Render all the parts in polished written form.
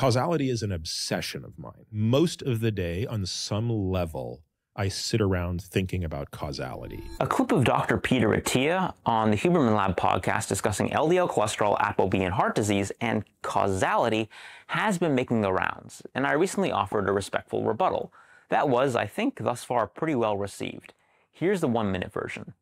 Causality is an obsession of mine. Most of the day, on some level, I sit around thinking about causality. A clip of Dr. Peter Attia on the Huberman Lab podcast discussing LDL cholesterol, ApoB, and heart disease and causality has been making the rounds, and I recently offered a respectful rebuttal. That was, I think, thus far pretty well received. Here's the 1-minute version.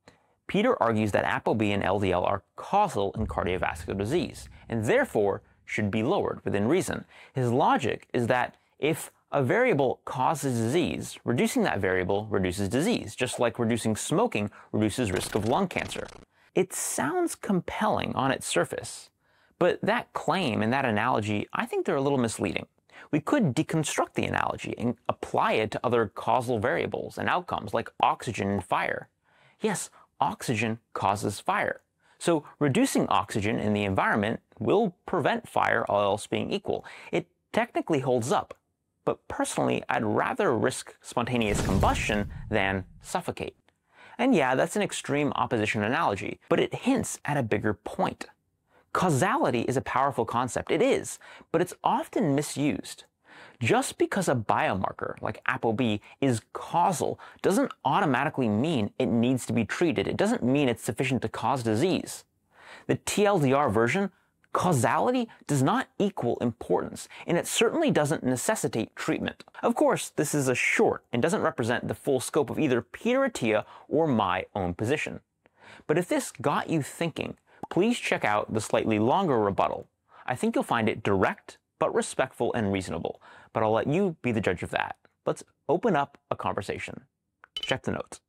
Peter argues that ApoB and LDL are causal in cardiovascular disease, and therefore should be lowered within reason. His logic is that if a variable causes disease, reducing that variable reduces disease, just like reducing smoking reduces risk of lung cancer. It sounds compelling on its surface, but that claim and that analogy, I think they're a little misleading. We could deconstruct the analogy and apply it to other causal variables and outcomes like oxygen and fire. Yes, oxygen causes fire. So reducing oxygen in the environment will prevent fire, all else being equal. It technically holds up. But personally, I'd rather risk spontaneous combustion than suffocate. And yeah, that's an extreme opposition analogy, but it hints at a bigger point. Causality is a powerful concept, it is, but it's often misused. Just because a biomarker, like ApoB, is causal doesn't automatically mean it needs to be treated. It doesn't mean it's sufficient to cause disease. The TLDR version, causality does not equal importance, and it certainly doesn't necessitate treatment. Of course, this is a short and doesn't represent the full scope of either Peter Attia or my own position. But if this got you thinking, please check out the slightly longer rebuttal. I think you'll find it direct, but respectful and reasonable. But I'll let you be the judge of that. Let's open up a conversation. Check the notes.